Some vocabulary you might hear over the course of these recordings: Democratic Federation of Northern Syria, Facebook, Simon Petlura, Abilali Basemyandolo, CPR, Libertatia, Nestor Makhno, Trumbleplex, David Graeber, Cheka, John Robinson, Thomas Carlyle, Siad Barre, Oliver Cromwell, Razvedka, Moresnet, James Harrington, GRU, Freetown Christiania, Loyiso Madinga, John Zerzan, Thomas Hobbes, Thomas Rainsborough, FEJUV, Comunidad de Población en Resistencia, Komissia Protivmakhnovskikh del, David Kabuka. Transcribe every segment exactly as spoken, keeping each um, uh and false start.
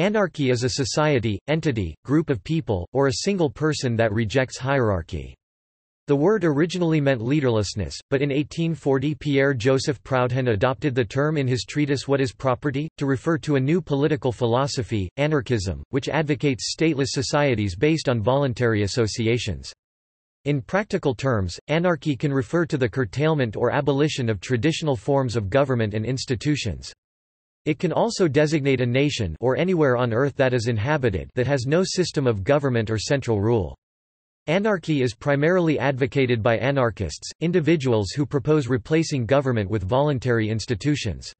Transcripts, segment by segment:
Anarchy is a society, entity, group of people, or a single person that rejects hierarchy. The word originally meant leaderlessness, but in eighteen forty Pierre Joseph Proudhon adopted the term in his treatise What Is Property? To refer to a new political philosophy, anarchism, which advocates stateless societies based on voluntary associations. In practical terms, anarchy can refer to the curtailment or abolition of traditional forms of government and institutions. It can also designate a nation or anywhere on earth that is inhabited that has no system of government or central rule. Anarchy is primarily advocated by anarchists, individuals who propose replacing government with voluntary institutions.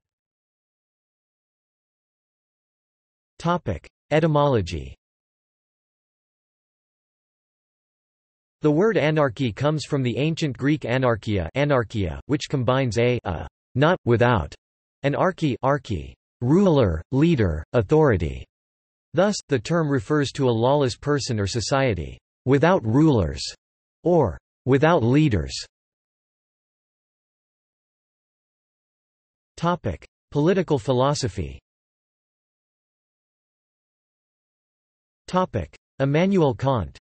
Topic: Etymology. The word anarchy comes from the ancient Greek anarchia, anarchia, which combines a, a not without, and archy, archy, ruler, leader, authority. Thus, the term refers to a lawless person or society without rulers, or without leaders. Topic: Political philosophy. Topic: Immanuel Kant.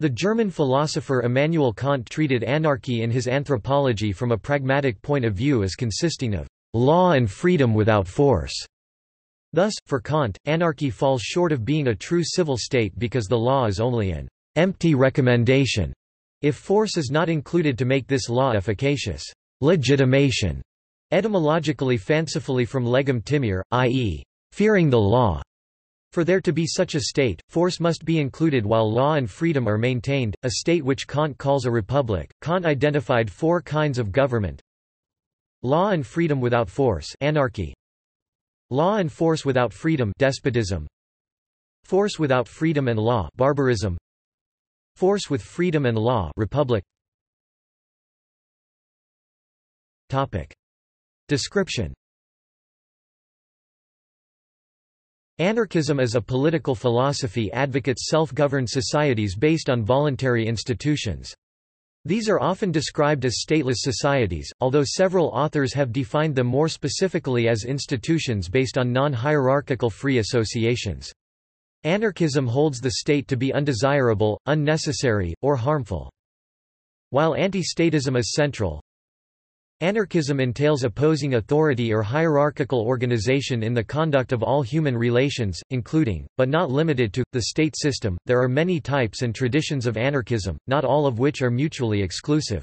The German philosopher Immanuel Kant treated anarchy in his Anthropology from a pragmatic point of view as consisting of law and freedom without force. Thus, for Kant, anarchy falls short of being a true civil state because the law is only an empty recommendation if force is not included to make this law efficacious. Legitimation, etymologically fancifully from legum timor, that is, fearing the law. For there to be such a state, force must be included while law and freedom are maintained, a state which Kant calls a republic. Kant identified four kinds of government: law and freedom without force, anarchy; law and force without freedom, despotism; force without freedom and law, barbarism; force with freedom and law, republic. Topic: Description. Anarchism as a political philosophy advocates self-governed societies based on voluntary institutions. These are often described as stateless societies, although several authors have defined them more specifically as institutions based on non-hierarchical free associations. Anarchism holds the state to be undesirable, unnecessary, or harmful. While anti-statism is central, anarchism entails opposing authority or hierarchical organization in the conduct of all human relations, including, but not limited to, the state system. There are many types and traditions of anarchism, not all of which are mutually exclusive.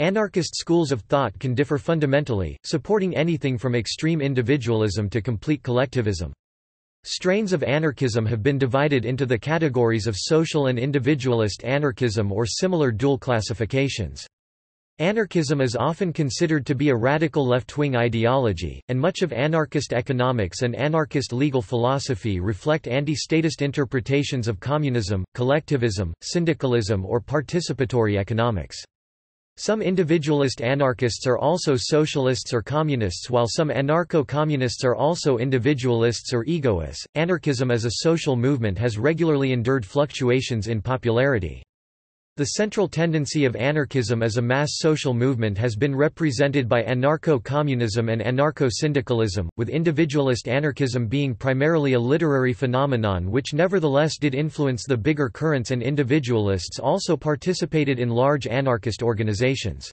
Anarchist schools of thought can differ fundamentally, supporting anything from extreme individualism to complete collectivism. Strains of anarchism have been divided into the categories of social and individualist anarchism or similar dual classifications. Anarchism is often considered to be a radical left-wing ideology, and much of anarchist economics and anarchist legal philosophy reflect anti-statist interpretations of communism, collectivism, syndicalism, or participatory economics. Some individualist anarchists are also socialists or communists, while some anarcho-communists are also individualists or egoists. Anarchism as a social movement has regularly endured fluctuations in popularity. The central tendency of anarchism as a mass social movement has been represented by anarcho-communism and anarcho-syndicalism, with individualist anarchism being primarily a literary phenomenon which nevertheless did influence the bigger currents, and individualists also participated in large anarchist organizations.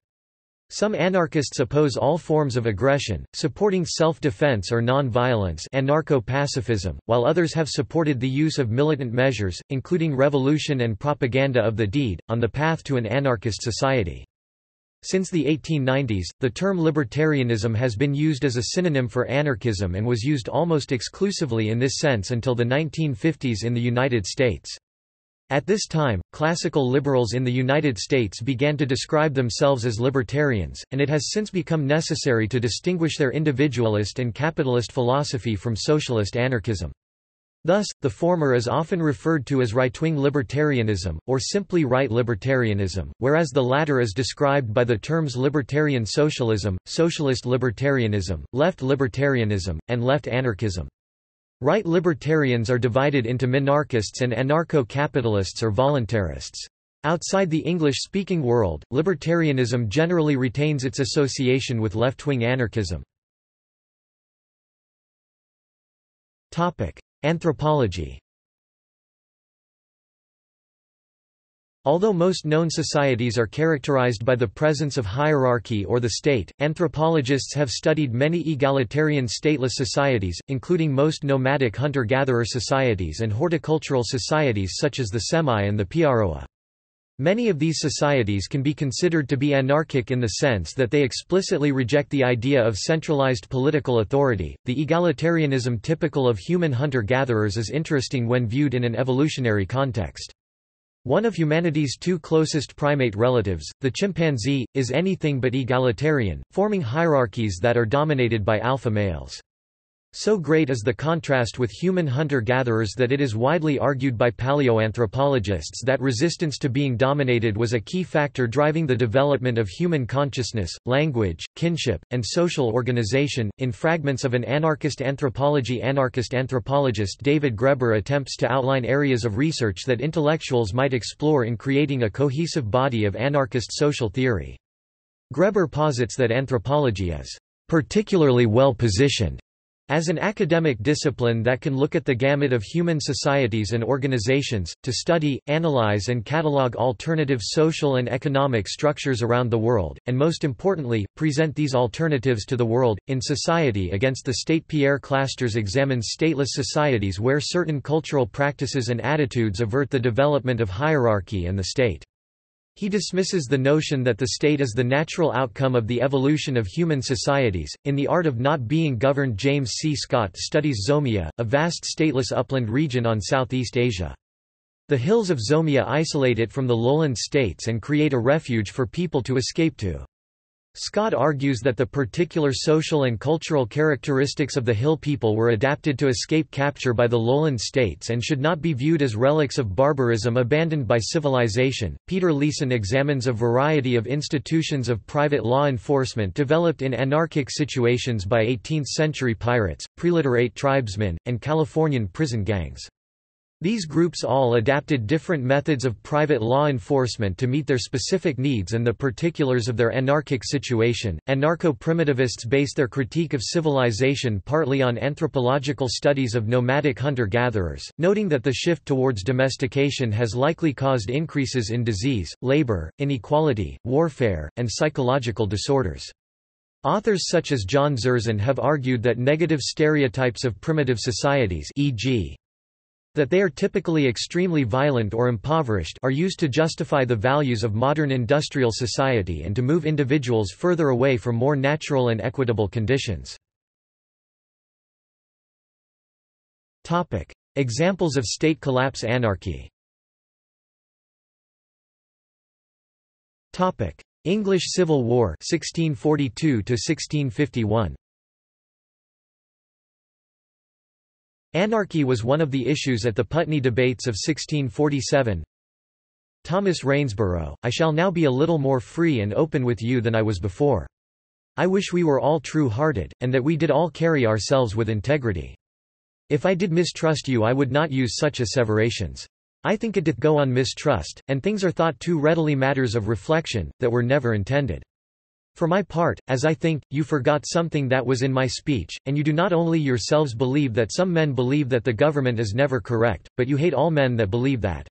Some anarchists oppose all forms of aggression, supporting self-defense or non-violence, anarcho-pacifism, while others have supported the use of militant measures, including revolution and propaganda of the deed, on the path to an anarchist society. Since the eighteen nineties, the term libertarianism has been used as a synonym for anarchism and was used almost exclusively in this sense until the nineteen fifties in the United States. At this time, classical liberals in the United States began to describe themselves as libertarians, and it has since become necessary to distinguish their individualist and capitalist philosophy from socialist anarchism. Thus, the former is often referred to as right-wing libertarianism, or simply right libertarianism, whereas the latter is described by the terms libertarian socialism, socialist libertarianism, left libertarianism, and left anarchism. Right libertarians are divided into minarchists and anarcho-capitalists or voluntarists. Outside the English-speaking world, libertarianism generally retains its association with left-wing anarchism. Topic: Anthropology. Although most known societies are characterized by the presence of hierarchy or the state, anthropologists have studied many egalitarian stateless societies, including most nomadic hunter-gatherer societies and horticultural societies such as the Semai and the Piaroa. Many of these societies can be considered to be anarchic in the sense that they explicitly reject the idea of centralized political authority. The egalitarianism typical of human hunter-gatherers is interesting when viewed in an evolutionary context. One of humanity's two closest primate relatives, the chimpanzee, is anything but egalitarian, forming hierarchies that are dominated by alpha males. So great is the contrast with human hunter-gatherers that it is widely argued by paleoanthropologists that resistance to being dominated was a key factor driving the development of human consciousness, language, kinship, and social organization. In fragments of an anarchist anthropology, anarchist anthropologist David Graeber attempts to outline areas of research that intellectuals might explore in creating a cohesive body of anarchist social theory. Graeber posits that anthropology is particularly well positioned as an academic discipline that can look at the gamut of human societies and organizations, to study, analyze and catalog alternative social and economic structures around the world, and most importantly, present these alternatives to the world. In Society Against the State, Pierre Clastres examines stateless societies where certain cultural practices and attitudes avert the development of hierarchy and the state. He dismisses the notion that the state is the natural outcome of the evolution of human societies. In The Art of Not Being Governed, James C. Scott studies Zomia, a vast stateless upland region on Southeast Asia. The hills of Zomia isolate it from the lowland states and create a refuge for people to escape to. Scott argues that the particular social and cultural characteristics of the hill people were adapted to escape capture by the lowland states and should not be viewed as relics of barbarism abandoned by civilization. Peter Leeson examines a variety of institutions of private law enforcement developed in anarchic situations by eighteenth century pirates, preliterate tribesmen, and Californian prison gangs. These groups all adapted different methods of private law enforcement to meet their specific needs and the particulars of their anarchic situation. Anarcho-primitivists base their critique of civilization partly on anthropological studies of nomadic hunter-gatherers, noting that the shift towards domestication has likely caused increases in disease, labor, inequality, warfare, and psychological disorders. Authors such as John Zerzan have argued that negative stereotypes of primitive societies, for example, that they are typically extremely violent or impoverished, are used to justify the values of modern industrial society and to move individuals further away from more natural and equitable conditions. Topic: Examples of state collapse anarchy. Topic: English Civil War sixteen forty-two to sixteen fifty-one. Anarchy was one of the issues at the Putney debates of sixteen forty-seven. Thomas Rainsborough, I shall now be a little more free and open with you than I was before. I wish we were all true-hearted, and that we did all carry ourselves with integrity. If I did mistrust you, I would not use such asseverations. I think it doth go on mistrust, and things are thought too readily matters of reflection, that were never intended. For my part, as I think, you forgot something that was in my speech, and you do not only yourselves believe that some men believe that the government is never correct, but you hate all men that believe that.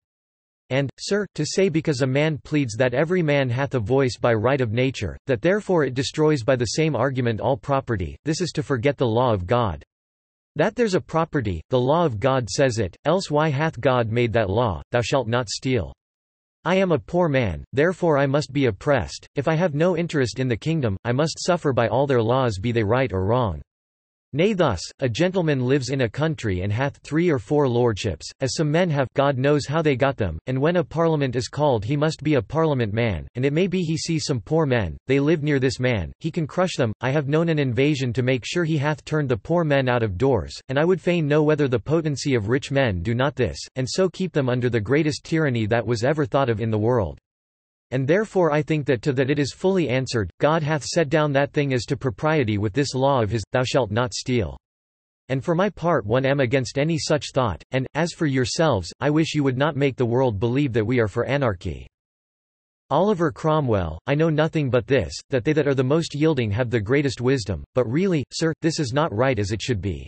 And, sir, to say because a man pleads that every man hath a voice by right of nature, that therefore it destroys by the same argument all property, this is to forget the law of God. That there's a property, the law of God says it, else why hath God made that law, thou shalt not steal. I am a poor man, therefore I must be oppressed, if I have no interest in the kingdom, I must suffer by all their laws be they right or wrong. Nay thus, a gentleman lives in a country and hath three or four lordships, as some men have, God knows how they got them, and when a parliament is called he must be a parliament man, and it may be he sees some poor men, they live near this man, he can crush them, I have known an invasion to make sure he hath turned the poor men out of doors, and I would fain know whether the potency of rich men do not this, and so keep them under the greatest tyranny that was ever thought of in the world. And therefore I think that to that it is fully answered, God hath set down that thing as to propriety with this law of his, thou shalt not steal. And for my part one am against any such thought, and, as for yourselves, I wish you would not make the world believe that we are for anarchy. Oliver Cromwell, I know nothing but this, that they that are the most yielding have the greatest wisdom, but really, sir, this is not right as it should be.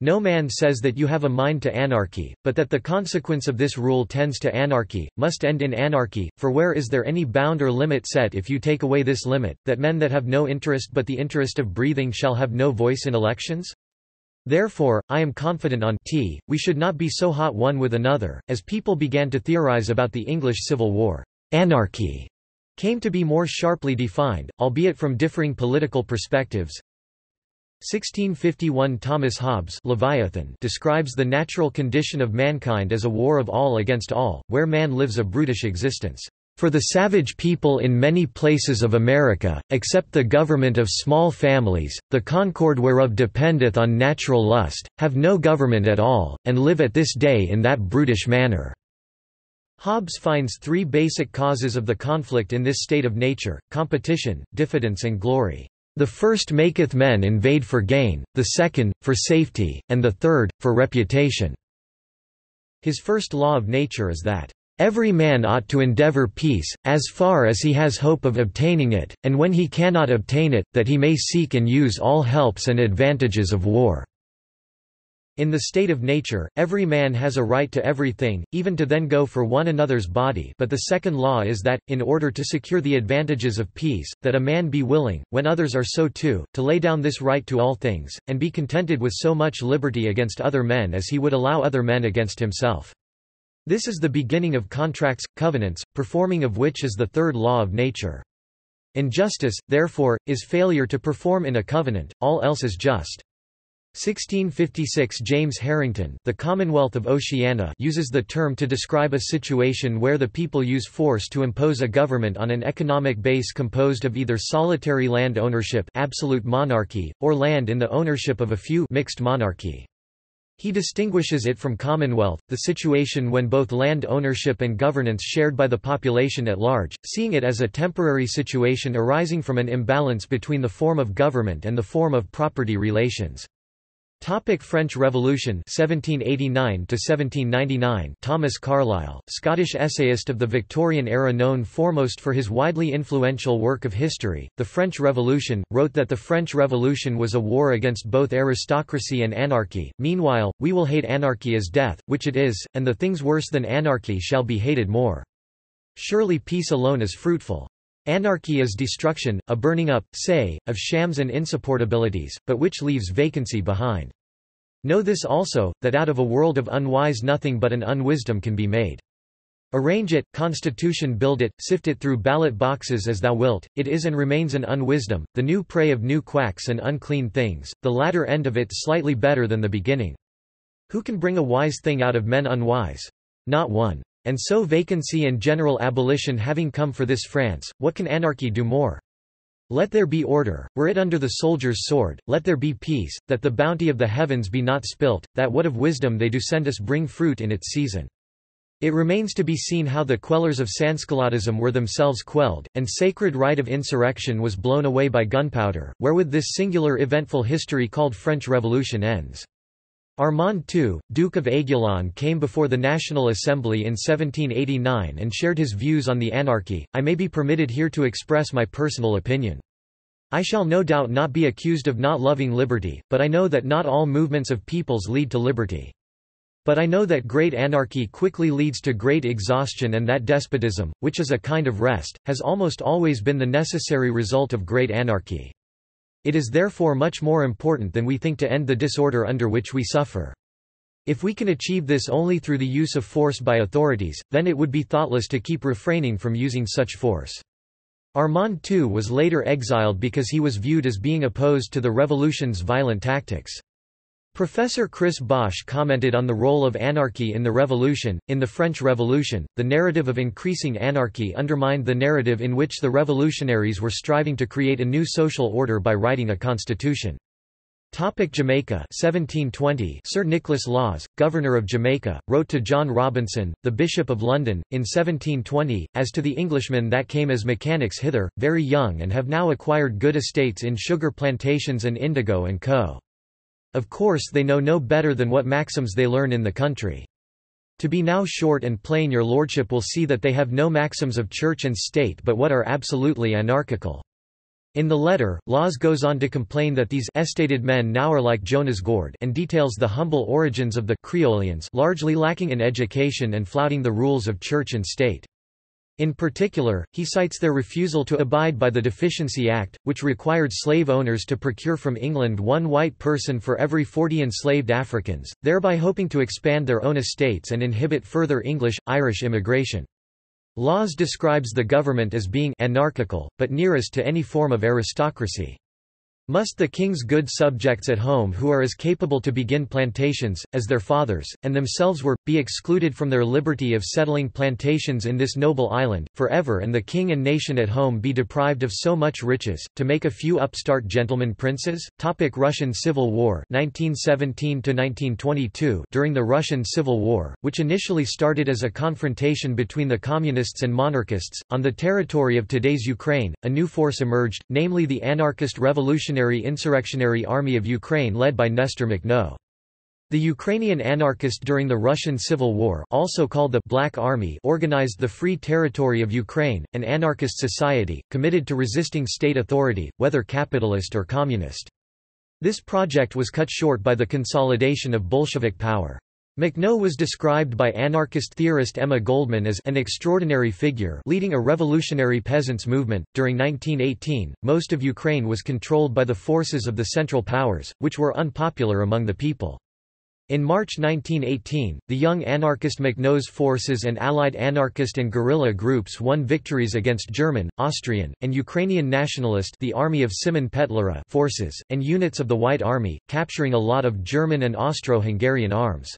No man says that you have a mind to anarchy, but that the consequence of this rule tends to anarchy, must end in anarchy, for where is there any bound or limit set if you take away this limit, that men that have no interest but the interest of breathing shall have no voice in elections? Therefore, I am confident on t, we should not be so hot one with another, as people began to theorize about the English Civil War. Anarchy came to be more sharply defined, albeit from differing political perspectives. sixteen fifty-one Thomas Hobbes Leviathan describes the natural condition of mankind as a war of all against all, where man lives a brutish existence. For the savage people in many places of America, except the government of small families, the concord whereof dependeth on natural lust, have no government at all, and live at this day in that brutish manner." Hobbes finds three basic causes of the conflict in this state of nature: competition, diffidence and glory. The first maketh men invade for gain, the second, for safety, and the third, for reputation. His first law of nature is that every man ought to endeavour peace, as far as he has hope of obtaining it, and when he cannot obtain it, that he may seek and use all helps and advantages of war. In the state of nature, every man has a right to everything, even to then go for one another's body, but the second law is that, in order to secure the advantages of peace, that a man be willing, when others are so too, to lay down this right to all things, and be contented with so much liberty against other men as he would allow other men against himself. This is the beginning of contracts, covenants, performing of which is the third law of nature. Injustice, therefore, is failure to perform in a covenant, all else is just. sixteen fifty-six James Harrington, The Commonwealth of Oceania, uses the term to describe a situation where the people use force to impose a government on an economic base composed of either solitary land ownership, absolute monarchy, or land in the ownership of a few, mixed monarchy. He distinguishes it from commonwealth, the situation when both land ownership and governance shared by the population at large, seeing it as a temporary situation arising from an imbalance between the form of government and the form of property relations. Topic: French Revolution seventeen eighty-nine to seventeen ninety-nine Thomas Carlyle, Scottish essayist of the Victorian era known foremost for his widely influential work of history, The French Revolution, wrote that the French Revolution was a war against both aristocracy and anarchy. Meanwhile, we will hate anarchy as death, which it is, and the things worse than anarchy shall be hated more. Surely peace alone is fruitful. Anarchy is destruction, a burning up, say, of shams and insupportabilities, but which leaves vacancy behind. Know this also, that out of a world of unwise nothing but an unwisdom can be made. Arrange it, constitution build it, sift it through ballot boxes as thou wilt, it is and remains an unwisdom, the new prey of new quacks and unclean things, the latter end of it slightly better than the beginning. Who can bring a wise thing out of men unwise? Not one. And so vacancy and general abolition having come for this France, what can anarchy do more? Let there be order, were it under the soldier's sword, let there be peace, that the bounty of the heavens be not spilt, that what of wisdom they do send us bring fruit in its season. It remains to be seen how the quellers of Sansculottism were themselves quelled, and sacred right of insurrection was blown away by gunpowder, wherewith this singular eventful history called French Revolution ends. Armand the Second, Duke of Aiguillon, came before the National Assembly in seventeen eighty-nine and shared his views on the anarchy. I may be permitted here to express my personal opinion. I shall no doubt not be accused of not loving liberty, but I know that not all movements of peoples lead to liberty. But I know that great anarchy quickly leads to great exhaustion, and that despotism, which is a kind of rest, has almost always been the necessary result of great anarchy. It is therefore much more important than we think to end the disorder under which we suffer. If we can achieve this only through the use of force by authorities, then it would be thoughtless to keep refraining from using such force. Armand the Second was later exiled because he was viewed as being opposed to the revolution's violent tactics. Professor Chris Bosch commented on the role of anarchy in the revolution. In the French Revolution, the narrative of increasing anarchy undermined the narrative in which the revolutionaries were striving to create a new social order by writing a constitution. Topic: Jamaica seventeen twenty Sir Nicholas Laws, governor of Jamaica, wrote to John Robinson, the Bishop of London, in seventeen twenty, as to the Englishmen that came as mechanics hither, very young and have now acquired good estates in sugar plantations and indigo and co. Of course they know no better than what maxims they learn in the country. To be now short and plain, your lordship will see that they have no maxims of church and state but what are absolutely anarchical. In the letter, Laws goes on to complain that these estated men now are like Jonah's gourd and details the humble origins of the Creolians, largely lacking in education and flouting the rules of church and state. In particular, he cites their refusal to abide by the Deficiency Act, which required slave owners to procure from England one white person for every forty enslaved Africans, thereby hoping to expand their own estates and inhibit further English, Irish immigration. Laws describes the government as being anarchical, but nearest to any form of aristocracy. Must the king's good subjects at home, who are as capable to begin plantations, as their fathers, and themselves were, be excluded from their liberty of settling plantations in this noble island, forever, and the king and nation at home be deprived of so much riches, to make a few upstart gentlemen princes? Topic: Russian Civil War nineteen seventeen to nineteen twenty-two. During the Russian Civil War, which initially started as a confrontation between the communists and monarchists, on the territory of today's Ukraine, a new force emerged, namely the anarchist revolutionary Insurrectionary Army of Ukraine led by Nestor Makhno. The Ukrainian anarchist during the Russian Civil War, also called the Black Army, organized the Free Territory of Ukraine, an anarchist society, committed to resisting state authority, whether capitalist or communist. This project was cut short by the consolidation of Bolshevik power. Makhno was described by anarchist theorist Emma Goldman as an extraordinary figure leading a revolutionary peasants' movement. During nineteen eighteen, most of Ukraine was controlled by the forces of the Central Powers, which were unpopular among the people. In March nineteen eighteen, the young anarchist Makhno's forces and allied anarchist and guerrilla groups won victories against German, Austrian, and Ukrainian nationalist the Army of Simon Petlura forces, and units of the White Army, capturing a lot of German and Austro-Hungarian arms.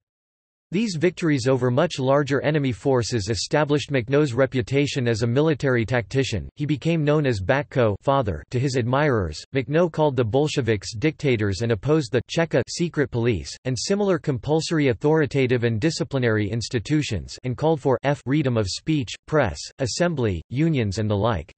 These victories over much larger enemy forces established Makhno's reputation as a military tactician. He became known as Batko father to his admirers. Makhno called the Bolsheviks dictators and opposed the Cheka secret police and similar compulsory authoritative and disciplinary institutions, and called for f freedom of speech, press, assembly, unions, and the like.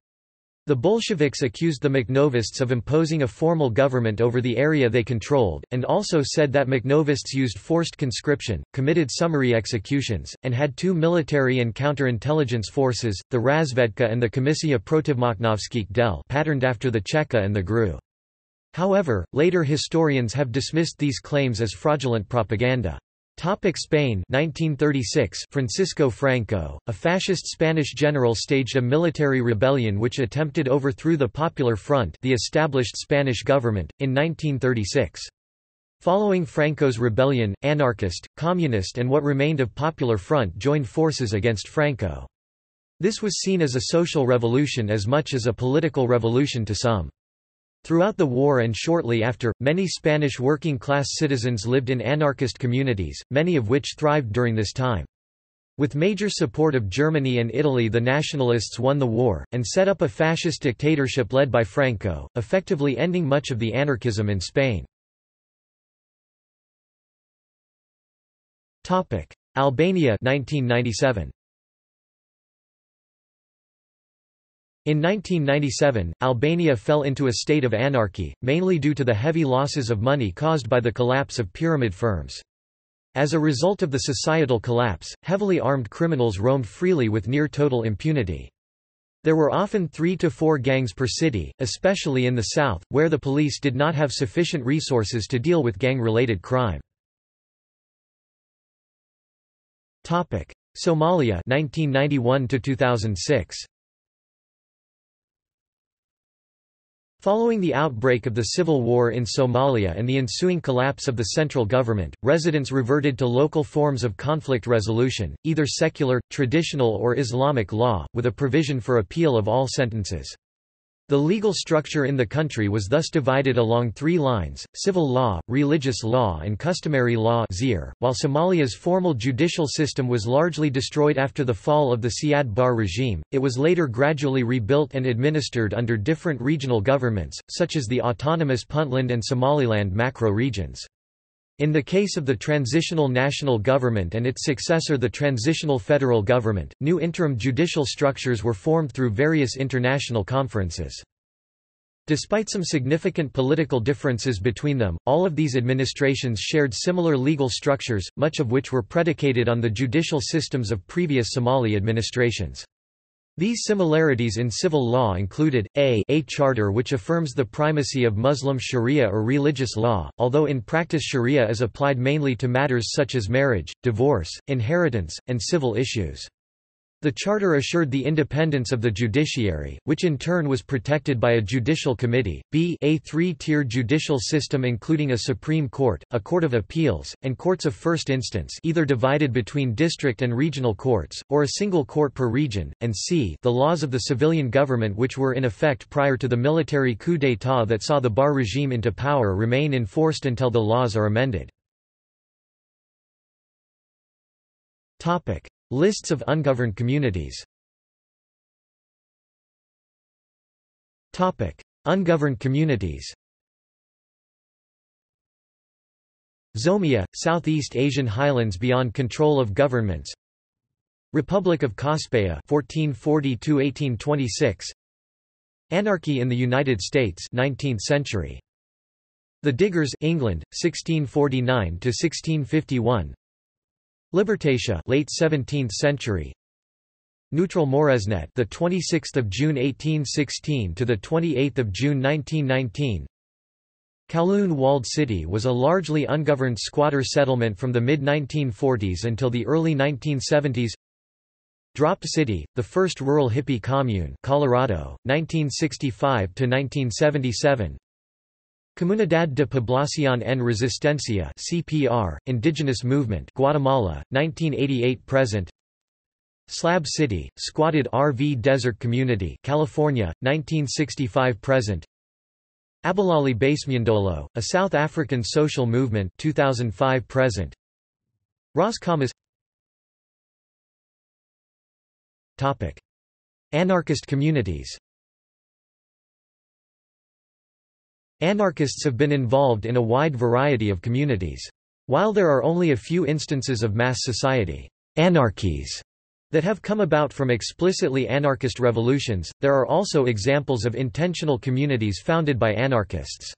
The Bolsheviks accused the Makhnovists of imposing a formal government over the area they controlled, and also said that Makhnovists used forced conscription, committed summary executions, and had two military and counterintelligence forces, the Razvedka and the Komissia Protivmakhnovskikh del, patterned after the Cheka and the G R U. However, later historians have dismissed these claims as fraudulent propaganda. Spain nineteen thirty-six. Francisco Franco, a fascist Spanish general, staged a military rebellion which attempted overthrew the Popular Front, the established Spanish government, in nineteen thirty-six. Following Franco's rebellion, anarchist, communist and what remained of Popular Front joined forces against Franco. This was seen as a social revolution as much as a political revolution to some. Throughout the war and shortly after, many Spanish working-class citizens lived in anarchist communities, many of which thrived during this time. With major support of Germany and Italy, the nationalists won the war, and set up a fascist dictatorship led by Franco, effectively ending much of the anarchism in Spain. Albania nineteen ninety-seven. In nineteen ninety-seven, Albania fell into a state of anarchy, mainly due to the heavy losses of money caused by the collapse of pyramid firms. As a result of the societal collapse, heavily armed criminals roamed freely with near total impunity. There were often three to four gangs per city, especially in the south, where the police did not have sufficient resources to deal with gang-related crime. Topic: Somalia nineteen ninety-one to two thousand six. Following the outbreak of the civil war in Somalia and the ensuing collapse of the central government, residents reverted to local forms of conflict resolution, either secular, traditional or Islamic law, with a provision for appeal of all sentences. The legal structure in the country was thus divided along three lines: civil law, religious law and customary law. While Somalia's formal judicial system was largely destroyed after the fall of the Siad Barre regime, it was later gradually rebuilt and administered under different regional governments, such as the autonomous Puntland and Somaliland macro-regions. In the case of the Transitional National Government and its successor the Transitional Federal Government, new interim judicial structures were formed through various international conferences. Despite some significant political differences between them, all of these administrations shared similar legal structures, much of which were predicated on the judicial systems of previous Somali administrations. These similarities in civil law included, a, a charter which affirms the primacy of Muslim sharia or religious law, although in practice sharia is applied mainly to matters such as marriage, divorce, inheritance, and civil issues. The charter assured the independence of the judiciary, which in turn was protected by a judicial committee, b, a three-tier judicial system including a Supreme Court, a Court of Appeals, and courts of first instance either divided between district and regional courts, or a single court per region, and c, the laws of the civilian government which were in effect prior to the military coup d'état that saw the Barre regime into power remain enforced until the laws are amended. Lists of ungoverned communities. Topic: Ungoverned communities. Zomia, Southeast Asian highlands beyond control of governments. Republic of Cospea fourteen forty to eighteen twenty-six. Anarchy in the United States, nineteenth century. The Diggers, England, sixteen forty-nine to sixteen fifty-one. Libertatia, late seventeenth century. Neutral Moresnet, the twenty-sixth of June eighteen sixteen to the twenty-eighth of June nineteen nineteen. Kowloon Walled City was a largely ungoverned squatter settlement from the mid nineteen forties until the early nineteen seventies. Drop City, the first rural hippie commune, Colorado, nineteen sixty-five to nineteen seventy-seven. Comunidad de Población en Resistencia (C P R), Indigenous Movement, Guatemala, nineteen eighty-eight present. Slab City, squatted R V desert community, California, nineteen sixty-five present. Abilali Basemyandolo, a South African social movement, two thousand five present. Roscommon. Topic: Anarchist communities. Anarchists have been involved in a wide variety of communities. While there are only a few instances of mass society anarchies that have come about from explicitly anarchist revolutions, there are also examples of intentional communities founded by anarchists.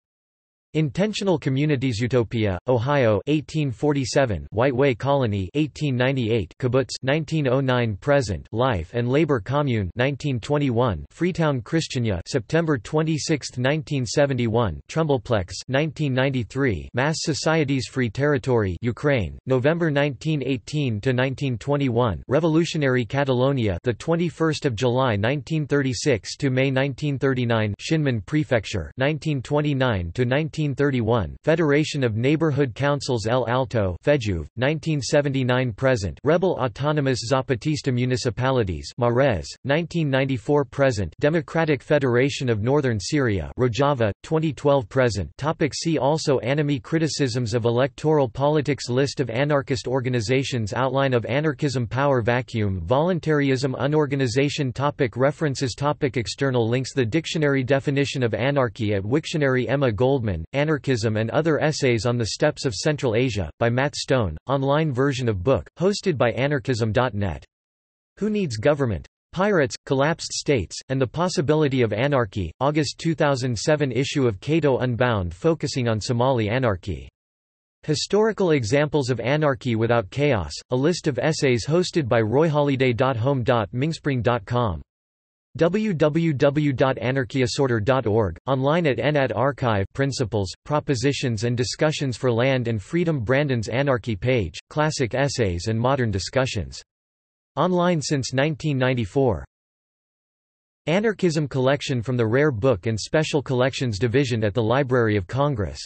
Intentional communities: Utopia, Ohio, eighteen forty-seven; White Way Colony, eighteen ninety-eight; Kibbutz, nineteen oh nine present; Life and Labor Commune, nineteen twenty-one; Freetown Christiania, September twenty-sixth nineteen seventy-one; Trumbleplex, nineteen ninety-three; Mass Societies. Free Territory, Ukraine, November nineteen eighteen to nineteen twenty-one; Revolutionary Catalonia, the twenty-first of July nineteen thirty-six to May nineteen thirty-nine; Shinmen Prefecture, nineteen twenty-nine to nineteen thirty-one; Federation of Neighborhood Councils El Alto, FEJUV, nineteen seventy-nine present; Rebel Autonomous Zapatista Municipalities, Marez, nineteen ninety-four present; Democratic Federation of Northern Syria, Rojava, twenty twelve present. Topic: see also: Anime, Criticisms of Electoral Politics, List of Anarchist Organizations, Outline of Anarchism, Power Vacuum, Voluntarism, Unorganization. Topic: References. Topic: External links. The Dictionary Definition of Anarchy at Wiktionary. Emma Goldman. Goldman, Anarchism and Other Essays on the Steppes of Central Asia, by Matt Stone, online version of book, hosted by anarchism dot net. Who Needs Government? Pirates, Collapsed States, and the Possibility of Anarchy, August two thousand seven issue of Cato Unbound focusing on Somali anarchy. Historical Examples of Anarchy Without Chaos, a list of essays hosted by roy holiday dot home dot mingspring dot com. w w w dot anarchyassorter dot org, online at N A T Archive. Principles, Propositions and Discussions for Land and Freedom. Brandon's Anarchy page, Classic Essays and Modern Discussions. Online since nineteen ninety-four. Anarchism collection from the Rare Book and Special Collections Division at the Library of Congress.